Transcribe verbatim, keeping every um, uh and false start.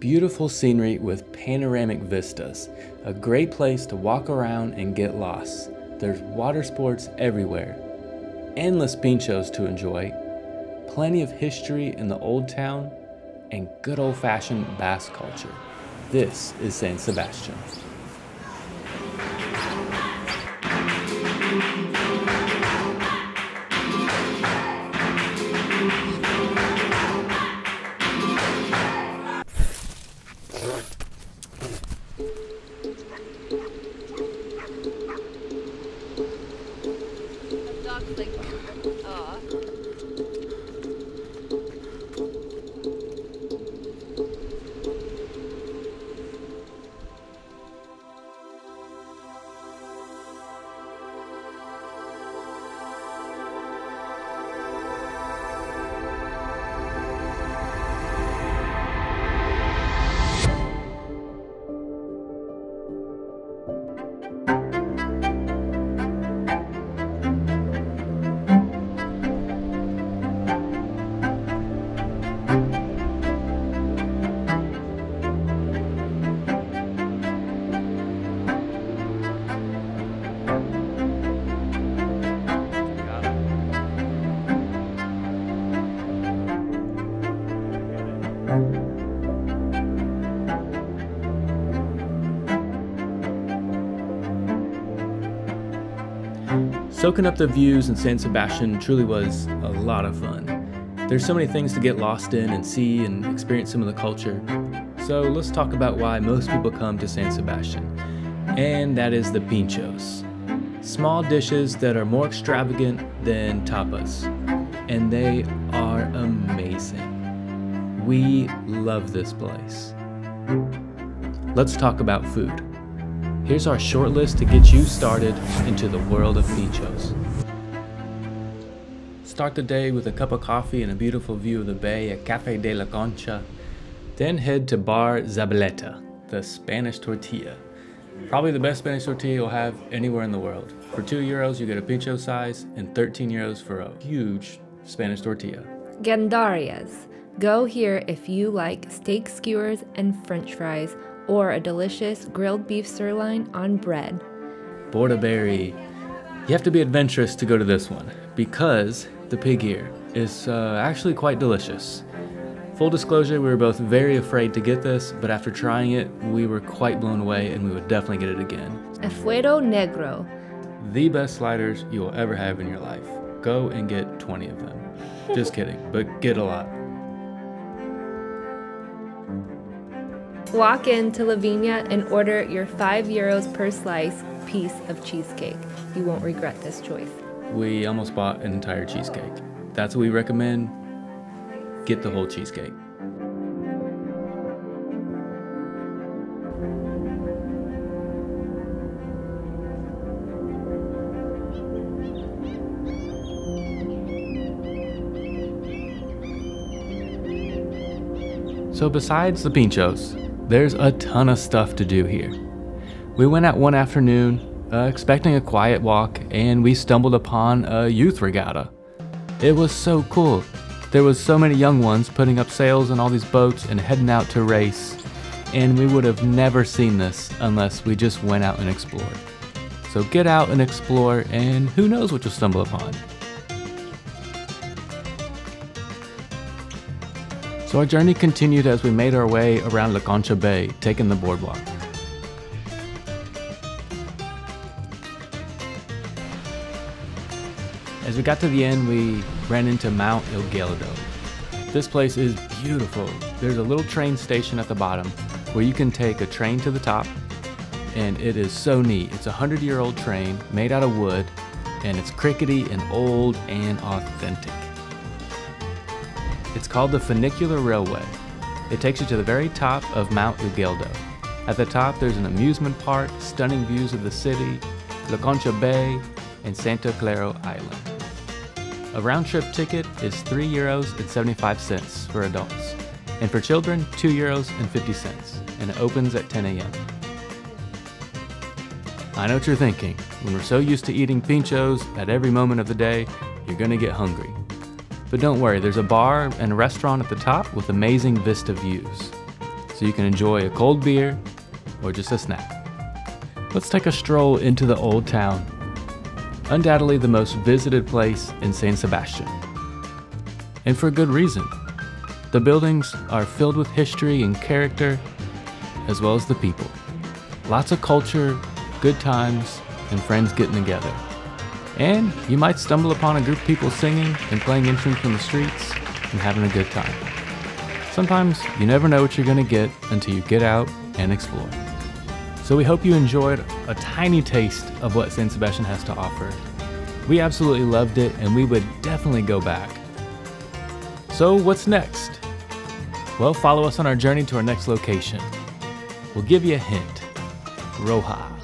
Beautiful scenery with panoramic vistas. A great place to walk around and get lost. There's water sports everywhere. Endless pinchos to enjoy. Plenty of history in the old town and good old-fashioned Basque culture. This is San Sebastian. Soaking up the views in San Sebastian truly was a lot of fun. There's so many things to get lost in and see and experience some of the culture. So let's talk about why most people come to San Sebastian. And that is the pinchos. Small dishes that are more extravagant than tapas. And they are amazing. We love this place. Let's talk about food. Here's our short list to get you started into the world of pinchos. Start the day with a cup of coffee and a beautiful view of the bay at Cafe de la Concha. Then head to Bar Zabaleta, the Spanish tortilla. Probably the best Spanish tortilla you'll have anywhere in the world. For two euros you get a pincho size and thirteen euros for a huge Spanish tortilla. Gandarias. Go here if you like steak skewers and french fries, or a delicious grilled beef sirloin on bread. Bordaberry. You have to be adventurous to go to this one because the pig ear is uh, actually quite delicious. Full disclosure, we were both very afraid to get this, but after trying it, we were quite blown away and we would definitely get it again. A Fuego Negro. The best sliders you will ever have in your life. Go and get twenty of them. Just kidding, but get a lot. Walk into Lavinia and order your five euros per slice piece of cheesecake. You won't regret this choice. We almost bought an entire cheesecake. That's what we recommend. Get the whole cheesecake. So besides the pinchos, there's a ton of stuff to do here. We went out one afternoon, uh, expecting a quiet walk, and we stumbled upon a youth regatta. It was so cool. There was so many young ones putting up sails on all these boats and heading out to race, and we would have never seen this unless we just went out and explored. So get out and explore, and who knows what you'll stumble upon. So our journey continued as we made our way around La Concha Bay, taking the boardwalk. As we got to the end, we ran into Mount Igueldo. This place is beautiful. There's a little train station at the bottom where you can take a train to the top, and it is so neat. It's a hundred-year-old train made out of wood, and it's crickety and old and authentic. It's called the Funicular Railway. It takes you to the very top of Mount Igueldo. At the top, there's an amusement park, stunning views of the city, La Concha Bay, and Santa Clara Island. A round-trip ticket is three euros and seventy-five cents for adults, and for children, two euros and fifty cents, and it opens at ten a m I know what you're thinking. When we're so used to eating pinchos at every moment of the day, you're gonna get hungry. But don't worry, there's a bar and a restaurant at the top with amazing vista views. so you can enjoy a cold beer or just a snack. Let's take a stroll into the old town, undoubtedly the most visited place in San Sebastian. And for good reason. The buildings are filled with history and character, as well as the people. Lots of culture, good times, and friends getting together. And you might stumble upon a group of people singing and playing instruments on the streets and having a good time. Sometimes you never know what you're gonna get until you get out and explore. So we hope you enjoyed a tiny taste of what San Sebastian has to offer. We absolutely loved it and we would definitely go back. So what's next? Well, follow us on our journey to our next location. We'll give you a hint, Roja.